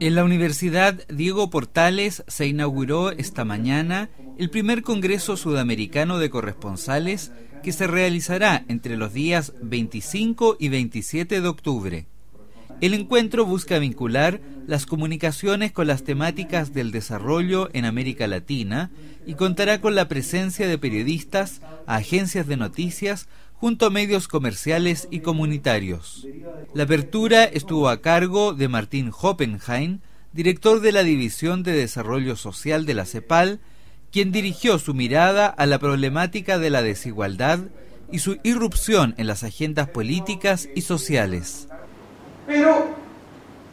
En la Universidad Diego Portales se inauguró esta mañana el primer Congreso Sudamericano de Corresponsales que se realizará entre los días 25 y 27 de octubre. El encuentro busca vincular las comunicaciones con las temáticas del desarrollo en América Latina y contará con la presencia de periodistas, agencias de noticias, junto a medios comerciales y comunitarios. La apertura estuvo a cargo de Martín Hopenhayn, director de la División de Desarrollo Social de la CEPAL, quien dirigió su mirada a la problemática de la desigualdad y su irrupción en las agendas políticas y sociales. Pero,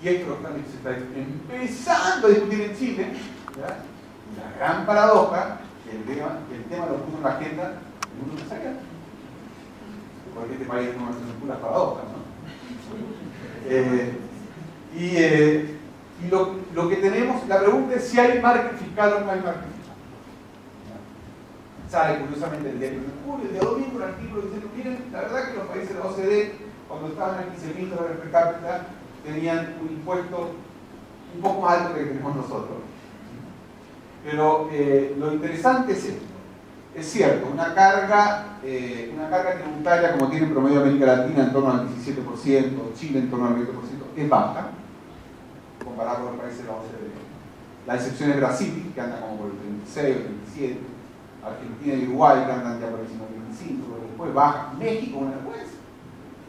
y es importante que se está empezando a discutir en Chile, ¿verdad? La gran paradoja, el tema lo puso en la agenda del mundo que saca. Porque este país no es una paradoja, ¿no? Y lo que tenemos, la pregunta es si hay margen fiscal o no hay margen fiscal. Sale curiosamente el diario El Mercurio, el día domingo, el artículo diciendo, miren, la verdad que los países de la OCDE, cuando estaban en $15.000 per cápita, tenían un impuesto un poco más alto que tenemos nosotros. Pero lo interesante es esto. Es cierto, una carga tributaria como tiene en promedio América Latina en torno al 17%, Chile en torno al 20%, es baja, comparado con los países de la OCDE. La excepción es Brasil, que anda como por el 36 o el 37, Argentina y Uruguay, que andan ya por el 35, pero después baja. México, una vergüenza.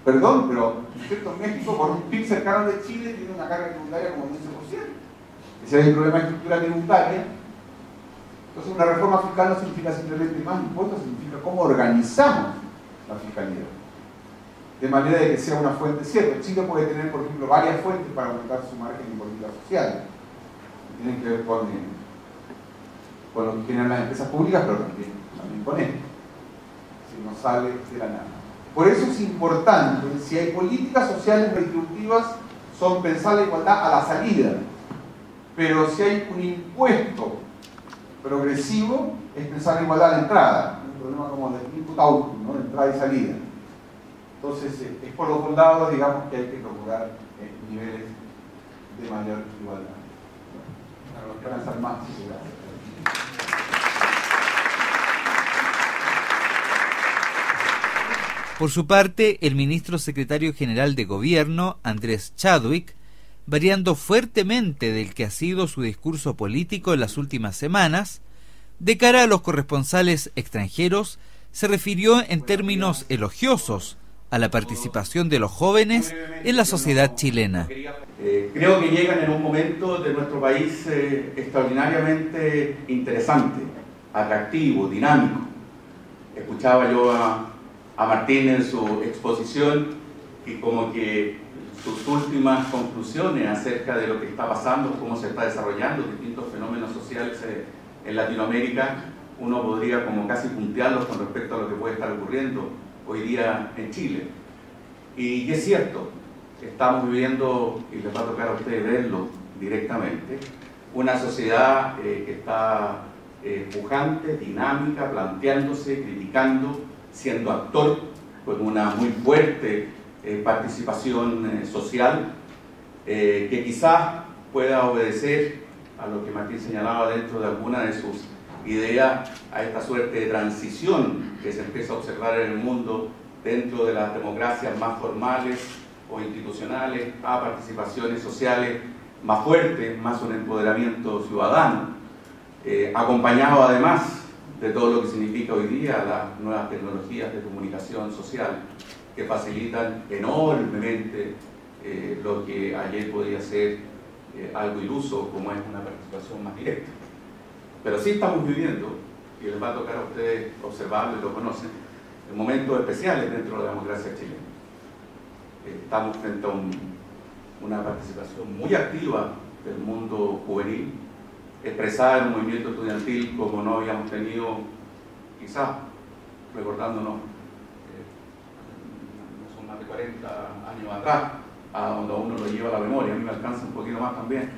Perdón, pero ¿cierto? México, por un PIB cercano de Chile, tiene una carga tributaria como el 11%. Ese es el problema de estructura tributaria. Entonces, una reforma fiscal no significa simplemente más impuestos, significa cómo organizamos la fiscalidad. De manera de que sea una fuente cierta. Chile puede tener, por ejemplo, varias fuentes para aumentar su margen de política social. Que tienen que ver con lo que generan las empresas públicas, pero también con esto. Si no sale de la nada. Por eso es importante, si hay políticas sociales redistributivas, son pensar la igualdad a la salida. Pero si hay un impuesto progresivo, es pensar en igualdad de entrada, un problema como de input output, ¿no? De entrada y salida. Entonces, es por los dos lados, digamos, que hay que procurar niveles de mayor igualdad. Para alcanzar más igualdad. Por su parte, el ministro secretario general de Gobierno, Andrés Chadwick, variando fuertemente del que ha sido su discurso político en las últimas semanas, de cara a los corresponsales extranjeros, se refirió en términos elogiosos a la participación de los jóvenes en la sociedad chilena. Creo que llegan en un momento de nuestro país extraordinariamente interesante, atractivo, dinámico. Escuchaba yo a Martín en su exposición y como que sus últimas conclusiones acerca de lo que está pasando, cómo se está desarrollando distintos fenómenos sociales en Latinoamérica, uno podría como casi puntearlos con respecto a lo que puede estar ocurriendo hoy día en Chile. Y es cierto, estamos viviendo, y les va a tocar a ustedes verlo directamente, una sociedad que está pujante, dinámica, planteándose, criticando, siendo actor con una muy fuerte participación social que quizás pueda obedecer a lo que Martín señalaba dentro de alguna de sus ideas, a esta suerte de transición que se empieza a observar en el mundo dentro de las democracias más formales o institucionales a participaciones sociales más fuertes, más un empoderamiento ciudadano, acompañado además de todo lo que significa hoy día las nuevas tecnologías de comunicación social, que facilitan enormemente lo que ayer podía ser algo iluso, como es una participación más directa. Pero sí estamos viviendo, y les va a tocar a ustedes observarlo y lo conocen, en momentos especiales dentro de la democracia chilena. Estamos frente a una participación muy activa del mundo juvenil, expresada en un movimiento estudiantil como no habíamos tenido, quizás recordándonos 40 años atrás, a donde uno lo lleva a la memoria, a mí me alcanza un poquito más también,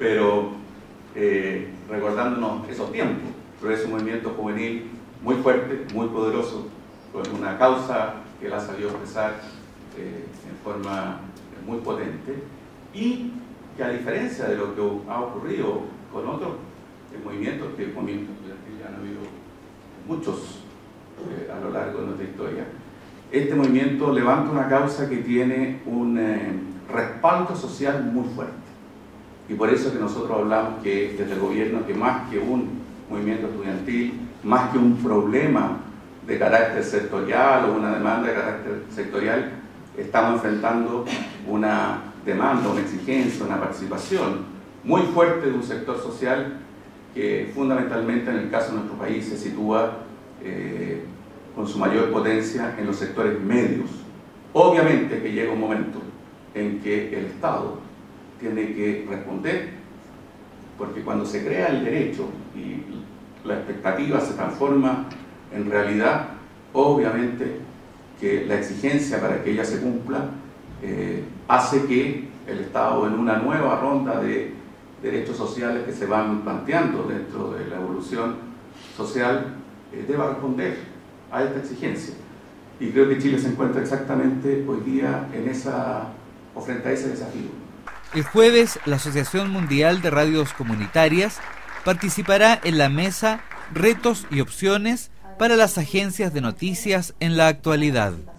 pero recordándonos esos tiempos, pero es un movimiento juvenil muy fuerte, muy poderoso, con una causa que la ha salido a expresar en forma muy potente, y que a diferencia de lo que ha ocurrido con otros movimientos, que ya han habido muchos a lo largo de nuestra historia, este movimiento levanta una causa que tiene un respaldo social muy fuerte. Y por eso que nosotros hablamos que desde el gobierno que más que un movimiento estudiantil, más que un problema de carácter sectorial o una demanda de carácter sectorial, estamos enfrentando una demanda, una exigencia, una participación muy fuerte de un sector social que fundamentalmente en el caso de nuestro país se sitúa con su mayor potencia en los sectores medios. Obviamente que llega un momento en que el Estado tiene que responder, porque cuando se crea el derecho y la expectativa se transforma en realidad, obviamente que la exigencia para que ella se cumpla hace que el Estado en una nueva ronda de derechos sociales que se van planteando dentro de la evolución social deba responder a esta exigencia. Y creo que Chile se encuentra exactamente hoy día en esa, o frente a ese desafío. El jueves, la Asociación Mundial de Radios Comunitarias participará en la mesa Retos y Opciones para las Agencias de Noticias en la Actualidad.